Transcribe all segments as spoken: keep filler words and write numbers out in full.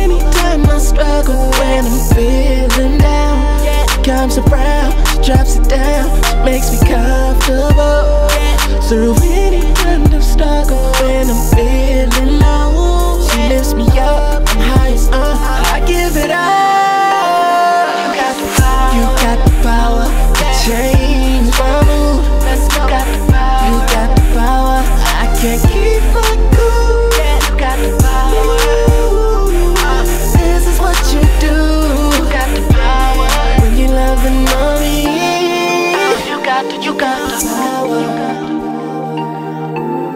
Anytime I struggle when I'm feeling down, yeah. She comes around, she drops it down, she makes me comfortable, yeah. Through any kind of struggle when I'm feeling low, she yeah. lifts me up, I'm high as uh, I give it up. You got the power, you got the power to change my mood. You got the power, you got the power, I can't keep my cool. Yeah. You got the power. You do, you got the power when you love and love me. You got the, you got the anytime I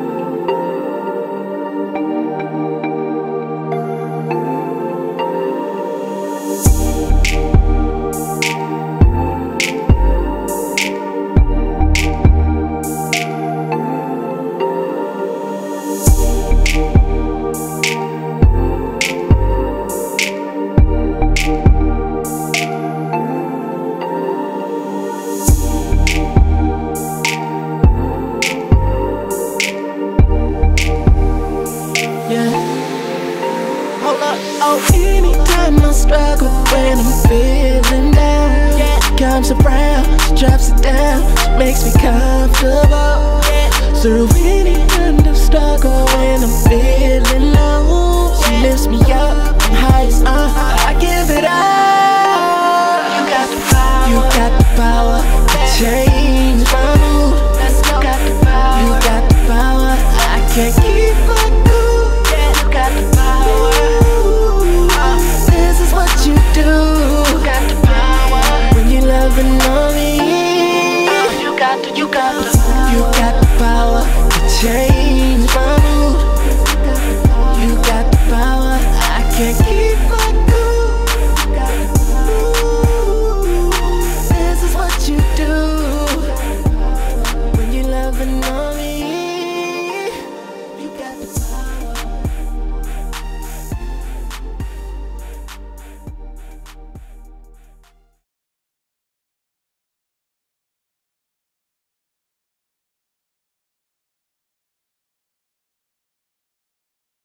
struggle when I'm feeling down, yeah. She comes around, she drops it down, she makes me comfortable, yeah. Through any kind of struggle when I'm feeling low, she yeah. lifts me up, I'm high as uh, I give it up. You got the power, you got the power to change my mood. You got the power, you got the power, I can't keep my cool. Yeah. You got the power. You do, you got the power when you love and love me. You got the, you got the power. Anytime I struggle when I'm feeling down, yeah. She comes around, she drops it down, she makes me comfortable, yeah. Through any kind of struggle when I'm feeling